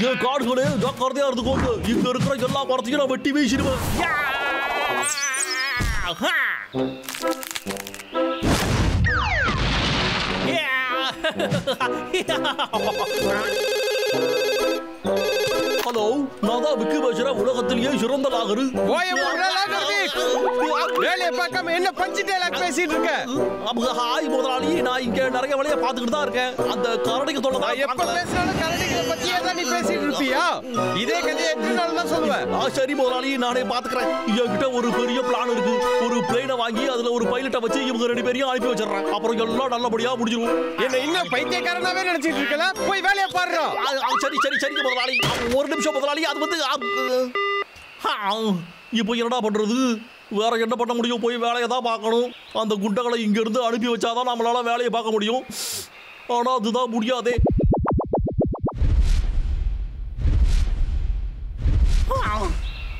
Your cards are there. Your cards are there. You are there. You are there. You are there. You are there. Rupiah, ini kan dia ekstrim nalar semua. Asyari morali, nane baca kerai. Ia kita uru kerja plan uru, uru plane awangi, adalah uru pilot abaci, ia bukan diperi air pewajar. Apabila jalan dalam beriya burju. Ini ingat pilotnya kerana apa yang terjadi kalau, koi balik perlu. Asyari morali, morali show morali, adu benda. Hah, ia punya apa berdu? Wara kita perlu muriu, punya balik kita bakanu. Anu gunda kalau ingkar itu air pewajar, nama lala balik bakam muriu. Anu itu dah burju ada.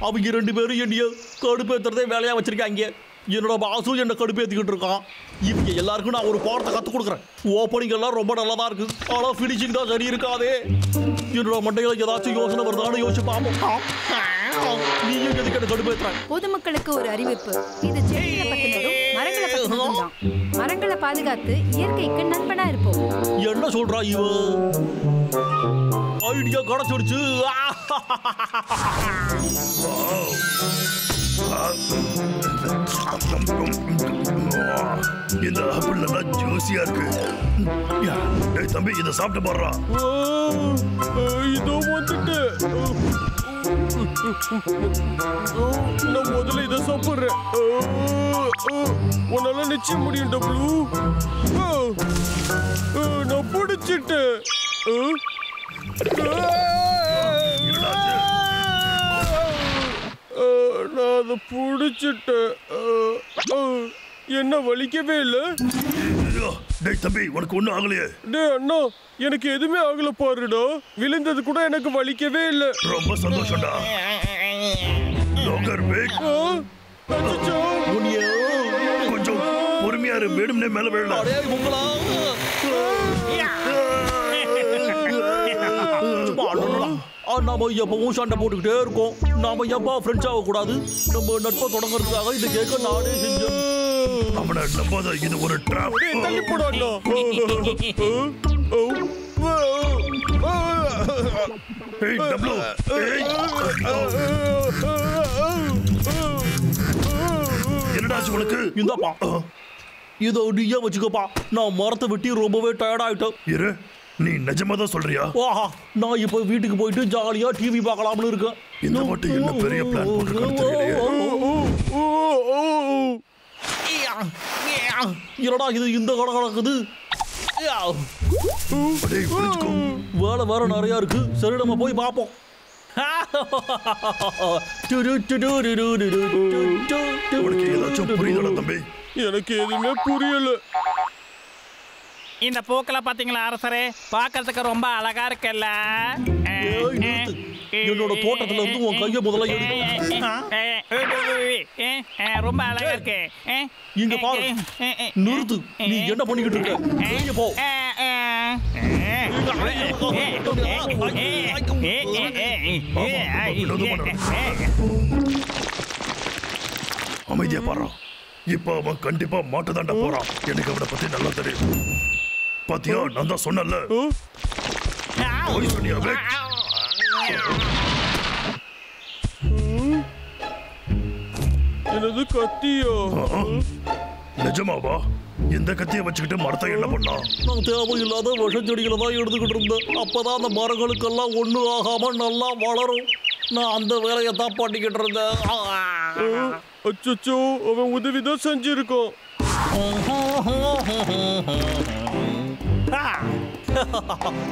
अब ये रंडी peri ये निया कड़ पे तरते वैलिया मचर के आएंगे ये नोरा बासू ये न कड़ पे दिखने का ये भी ये लार को ना वो रिपोर्ट तक तो कर कर वो अपनी के लार रोबर्ट अलादार के आला फिनिशिंग दा शरीर का दे ये नोरा मंडे के लार जादाची योजना बर्दान योजना पामो ये ये क्या दिखने कड़ पे तरह वो तो मक्कड़ को औ மரங்களை பாதுகாத்து இயற்கைக்கு நண்பனா இருப்போம் என்ன சொல்றா இவ ஐடியா கடச்சுடுச்சு இந்த ஆப்பிள் நல்லா ஜூஸியா இருக்கு ஏய் தம்பி இதை சாப்பிட்டு பாடுறா இதோ வந்துட்டு நான் முதல்ல இதை சாப்பிட்றேன் உன்னால நிச்சய முடியும் டபுளு நான் பிடிச்சிட்டேன் நான் அதை பிடிச்சிட்டேன் என்ன வலிக்கவே இல்லை டேய் தம்பி உனக்கு ஒன்றும் ஆகலையே டேய் அண்ணா எனக்கு எதுவுமே ஆகல பாருடா விழுந்தது கூட எனக்கு வலிக்கவே இல்லை ரொம்ப சந்தோஷம்டா லோங்கர் பேக் அச்சோ முனியோ கொஞ்சம் பொறுமையா இரு வேணும்னே மேல விழலாம் அடே முங்களா பாடுறா நாம எப்பவும் சண்டை போட்டுக்கிட்டே இருக்கோம் நாம எப்பா ஃப்ரெண்ட்ஸ் ஆகக்கூடாது நம்ம நட்பை தொடங்குறதுக்காக இதை கேட்க நானே செஞ்சேன் अपना लंबा था ये तो एक ट्रैप है तली पड़ा ना हे डब्लू ये ना चुप लगे यूं दापा ये तो उड़िया बच्ची को पा ना मरते बिटी रोबोवे टायर्ड आया था ये रे நீ நிஜமா தான் சொல்றியா ஆஹா நான் இப்போ வீட்டுக்கு போய்ட்டு ஜாலியா டிவி பார்க்கலாம்னு இருக்கேன் இந்த மாட்டி என்ன பெரிய பிளான் போட்டுருக்கானே தெரியல என்னடா இது இந்த கட கடக்குது டேய் புடிச்சுக்கோ வேற நிறையா இருக்கு சரி நம்ம போய் பாப்போம் உனக்கு ஏதாச்சும் புரியல தம்பி எனக்கு எதுவுமே புரியல இந்த பூக்களை பார்த்தீங்களா அரசரே பார்க்கறதுக்கு ரொம்ப அழகா இருக்குல்ல என்னோட தோட்டத்துல இருந்து உன் கையை முதல்ல எடு ரொம்ப அழகா இருக்கு இங்க பாரு நிறுத்து நீ என்ன பண்ணிக்கிட்டு இருக்க நீங்க போ அமைதியா பாரு இப்ப அவன் கண்டிப்பா மாட்டுதாண்டா போறான் எனக்கு அவனை பத்தி நல்லா தெரியும் பாத்தியா நான் தான் சொன்னல என்னது கத்தியோ நிஜமாவா இந்த கத்தியை வச்சுக்கிட்டு மரத்தை என்ன பண்ணா நான் தேவையில்லாத விஷ செடிகளை தான் எடுத்துக்கிட்டு இருந்தேன் அப்பதான் அந்த மரங்களுக்கெல்லாம் ஒண்ணு ஆகாம நல்லா வளரும் நான் அந்த வேலையை தான் பண்ணிக்கிட்டு இருந்தேன் அச்சோ அவன் உதவிதான் செஞ்சிருக்கோம்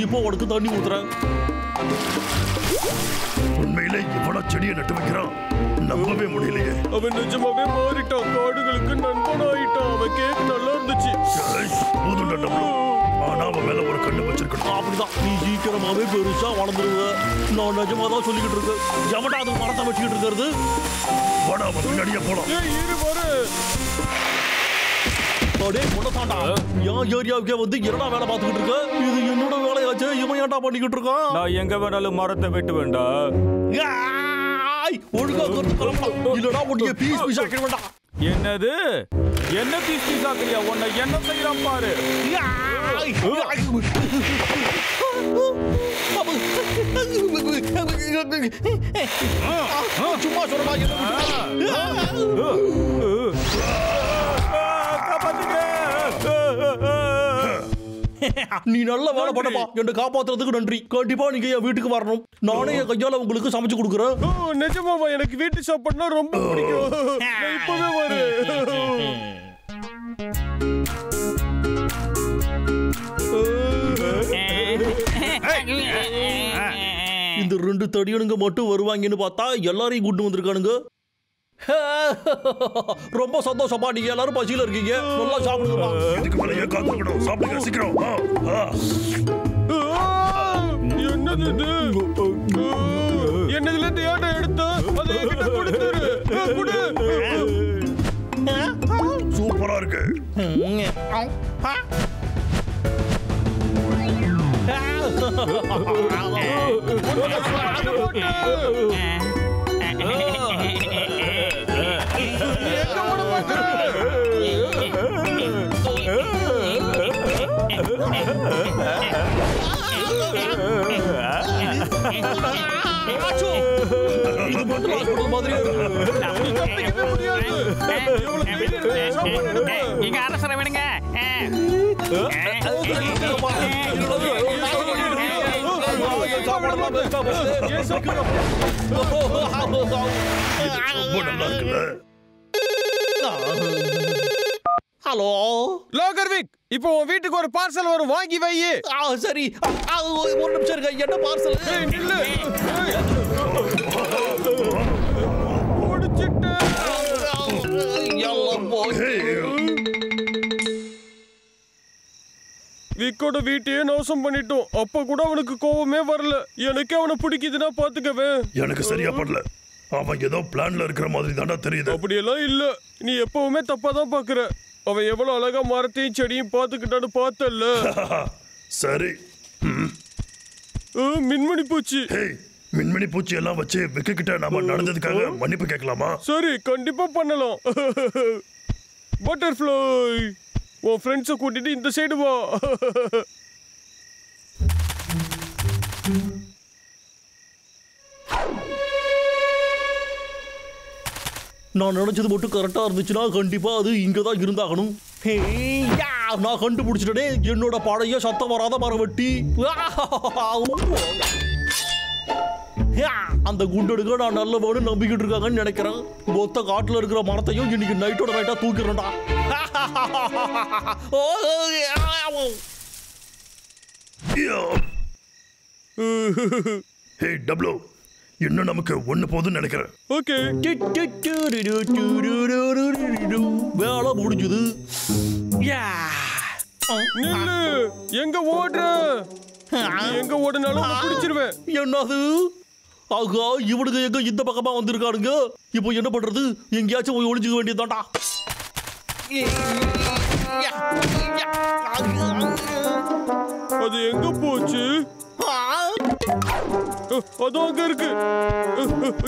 இப்போ உனக்கு தண்ணி ஊத்துறேன் உண்மையிலே இவ்வளோ செடியை நட்டு வைக்கிறான் நம்பவே முடியலையே அவன் நிஜமாவே மாறிட்டான் காடுகளுக்கு நண்பனாயிட்டான் அவன் கேக் நல்லா இருந்துச்சு ஆனா அவன் மேல ஒரு கண்ணு வச்சிருக்கணும் அப்படிதான் நீ சீக்கிரமாவே பெருசா வளர்ந்துருவ நான் நிஜமா தான் சொல்லிக்கிட்டு இருக்கேன் ஜமட்டா அது மரத்தை வச்சுக்கிட்டு இருக்கிறது வாடா அவன் பின்னாடியே போலாம் ஏய் இரு பாரு அடே முடதாண்டா யா ஏரியாவுக்கே வந்து என்னடா வேலை பார்த்துக்கிட்டு இருக்க? இது என்னோட வேலையாச்சே, இவன் ஏன்டா பண்ணிக்கிட்டு இருக்கான்? நான் எங்க வேணாலும் மரத்தை வெட்டுவேன்டா. ஒழுங்கா கொண்டு இல்லடா உன்னைய பீஸ் பீஸ் ஆக்கிடுவேன்டா. என்னது என்ன பீஸ் பீஸ் ஆக்கிறியா? உன்னை என்ன செய்யறான் பாரு. சும்மா சொல்றா என்ன நீ நல்ல வேலை பண்ணப்பா, என்ன காப்பாத்துறதுக்கு நன்றி. கண்டிப்பா நீங்க என் வீட்டுக்கு வரணும், நானே என் கையால உங்களுக்கு சமைச்சு கொடுக்குறேன். நிஜமாவா? எனக்கு வீட்டு சாப்பாடுனா ரொம்ப பிடிக்கும். இப்பவே வரேன். இந்த ரெண்டு தடியனுங்க மட்டும் வருவாங்கன்னு பார்த்தா எல்லாரையும் கூட்டு வந்திருக்கானுங்க. ரொம்ப சந்தோஷமா நீங்க எல்லாரும் பசியில இருக்கீங்க, நல்லா சாப்பிடுங்க. சூப்பரா இருக்கு. நீங்க அரசரை விடுங்க. ஹலோ லோகர்விக், இப்போ உன் வீட்டுக்கு ஒரு பார்சல் வரும், வாங்கி வை. சரி, ஒரு நிமிஷம் இருக்க. என்ன பார்சல்? விக்கோட வீட்டையே நாசம் பண்ணிட்டோம். அப்ப கூட அவனுக்கு கோபமே வரல. எனக்கே அவனை பிடிக்குதுன்னா பாத்துக்கவே. எனக்கு சரியா படல. அவன் ஏதோ பிளான்ல இருக்கிற மாதிரி தாண்டா தெரியுது. அப்படியெல்லாம் இல்ல, நீ எப்பவுமே தப்பா தான் பாக்குற. அவன் எவ்வளவு அழகா மரத்தையும் செடியும் பார்த்துக்கிட்டான்னு பார்த்தல்ல. சரி, மின்மணி பூச்சி. மின்மணி பூச்சி எல்லாம் வச்சு விக்கிட்ட நாம நடந்ததுக்காக மன்னிப்பு கேட்கலாமா? சரி, கண்டிப்பா பண்ணலாம். பட்டர்ஃப்ளை, உன் ஃப்ரெண்ட்ஸை கூட்டிட்டு இந்த சைடு வா. நான் நினைச்சது மட்டும் கரெக்டாக இருந்துச்சுன்னா கண்டிப்பாக அது இங்கே தான் இருந்தாகணும். நான் கண்டுபிடிச்சிட்டே என்னோட பழைய சத்தம் வராத மரவெட்டி. அந்த குண்டடுக்க நான் நல்ல வேணும் நம்பிக்கிட்டு இருக்காங்கன்னு நினைக்கிறேன். மொத்த காட்டில் இருக்கிற மரத்தையும் இன்னைக்கு நைட்டோட நைட்டாக தூக்கிறேன்டா. ஹே டபுள்யூ, இன்னும் நமக்கு ஒண்ணு போதும் நினைக்கிறேன். ஓகே, வேலை முடிஞ்சது. எங்க ஓடுற? எங்க ஓடுனாலும் பிடிச்சிருவேன். என்னது? ஆகா, இவனுக்கு எங்க இந்த பக்கமா வந்திருக்கானுங்க. இப்போ என்ன பண்றது? எங்கேயாச்சும் போய் ஒளிஞ்சுக்க வேண்டியதாண்டா. அது எங்க போச்சு? அதோ அங்க இருக்கு.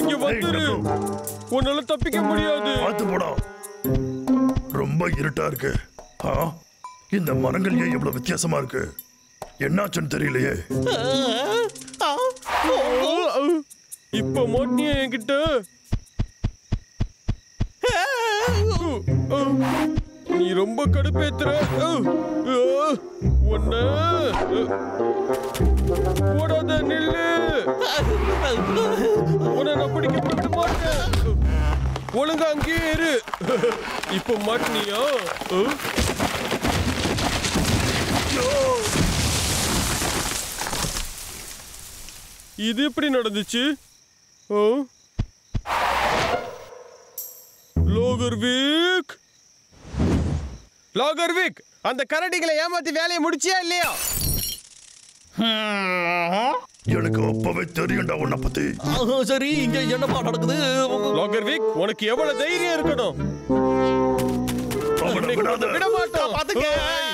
இங்க வந்துரு, உன்னால தப்பிக்க முடியாது. பார்த்து போடா, ரொம்ப இருட்டா இருக்கு. இந்த மரங்கள் ஏன் இவ்வளவு வித்தியாசமா இருக்கு? என்னாச்சுன்னு தெரியலையே. இப்ப மாட்டியா என்கிட்ட? நீ ரொம்ப கடுப்பேத்துற. ஒண்ணு ஓடாத, நில்லு. உன்னை பிடிக்க போட்டு மாட்டேன். ஒழுங்கா அங்கேயே இரு. இப்ப மாட்டினியா? இது எப்படி நடந்துச்சு? லோகர்விக், லோகர்விக், அந்த கரடிகளை ஏமாத்தி வேலையை முடிச்சியா இல்லையா? எனக்கு அப்பவே தெரியும்டா உன்னை பத்தி. சரி, இங்க என்னப்பா நடக்குது? லோகர்விக், உனக்கு எவ்வளவு தைரியம் இருக்கணும். விட மாட்டோம்.